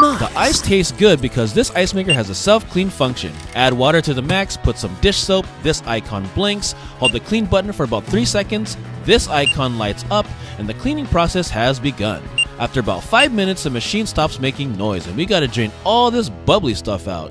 months. The ice tastes good because this ice maker has a self-clean function. Add water to the max, put some dish soap, this icon blinks, hold the clean button for about 3 seconds, this icon lights up, and the cleaning process has begun. After about 5 minutes, the machine stops making noise, and we gotta drain all this bubbly stuff out.